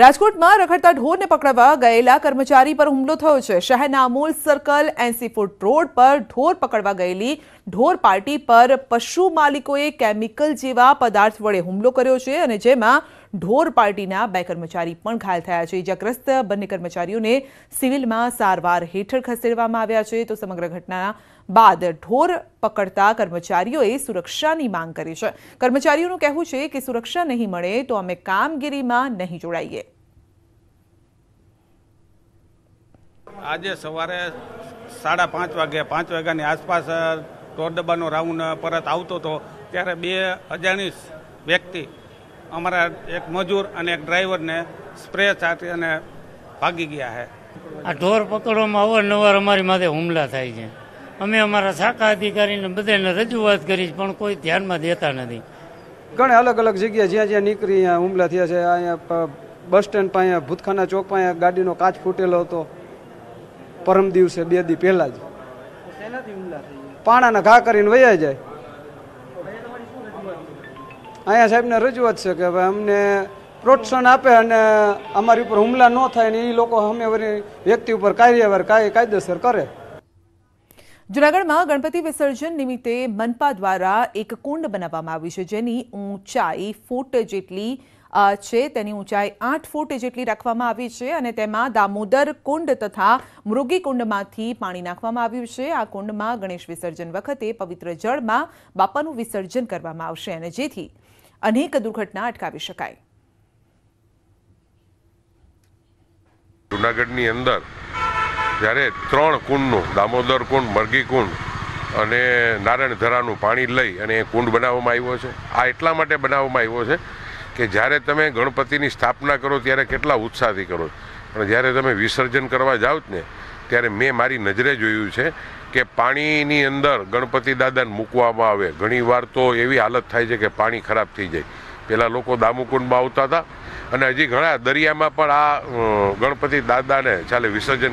રાજકોટમાં રખડતા ઢોરને પકડવા ગયેલા કર્મચારી પર હુમલો થયો છે। શહેરના અમૂલ સર્કલ એનસી ફૂટ રોડ પર ઢોર પકડવા ગયેલી ઢોર પાર્ટી પર પશુ માલિકોએ કેમિકલ જેવા પદાર્થ વડે હુમલો કર્યો છે અને જેમાં ઢોર પાર્ટીના બે કર્મચારી પણ ઘાયલ થયા છે। ઇજાગ્રસ્ત બંને કર્મચારીઓને સિવિલમાં સારવાર હેઠળ ખસેડવામાં આવ્યા છે। તો સમગ્ર ઘટના बाद ढोर पकड़ता कर्मचारीओए सुरक्षानी मांग करी छे। कर्मचारीओनुं कहेवुं छे के सुरक्षा नहीं मळे तो अमे कामगीरीमां नहीं जोड़ाईए। आजे सवारे 5:30 वाग्यानी आसपास ढोर डब्बानो राउंड परत आवतो तो त्यारे बे अजाणी व्यक्ति अमारा एक मजूर अने एक ड्राइवर ने स्प्रे छांटी अने भागी गया है। आ ढोर पकड़वामां अवारनवार अमारी माथे हुमला थाय छे। अमे अमारा शाखा अधिकारी ने बधाने रजूआत करी पण कोई ध्यान में देता नहीं। घणे अलग अलग जगह ज्यां ज्यां नीकळी अहीं हुमला थया छे। अहीं बस स्टेन्ड पासे भूतखाना चौक पासे गाड़ी नो काच फूटेलो हतो। परम दिवसे बे दी पहेला ज सेनाथी हुमला थई गया। पाणाना घा करीने वया जाय। अहीं साहेब ने रजूआत छे के भाई अमने प्रोत्साहन आपे अने अमारी उपर हुमला न थाय ने ई लोको सामे वरी व्यक्ति उपर कायदेसर करे। जूनागढ़ में गणपति विसर्जन निमित्ते मनपा द्वारा एक कुंड बनाववामां आवी छे। जेनी ऊंचाई फूट जेटली छे। तेनी ऊंचाई 8 फूट जेटली राखवामां आवी छे अने तेमां दामोदर कुंड तथा मृगी कुंडमांथी पाणी नाखवामां आव्युं छे। आ कुंडमां गणेश विसर्जन वखते पवित्र जळमां बापानुं विसर्जन करवामां आवशे अने जेथी अनेक दुर्घटना अटकावी शकाय। जूनागढ़नी अंदर જ્યારે 3 કુંડનું દામોદર કુંડ, મરઘી કુંડ અને નારાયણ ધરાનું પાણી લઈ અને એ કુંડ બનાવવામાં આવ્યો છે। આ એટલા માટે બનાવવામાં આવ્યો છે કે જ્યારે તમે ગણપતિની સ્થાપના કરો ત્યારે કેટલા ઉત્સાહથી કરો, પણ જ્યારે તમે વિસર્જન કરવા જાઓ ને ત્યારે મેં મારી નજરે જોયું છે કે પાણીની અંદર ગણપતિ દાદાને મૂકવામાં આવે। ઘણીવાર તો એવી હાલત થાય છે કે પાણી ખરાબ થઈ જાય। પહેલાં લોકો દામુકુંડમાં આવતા હતા અને હજી ઘણા દરિયામાં પણ આ ગણપતિ દાદાને ચાલે વિસર્જન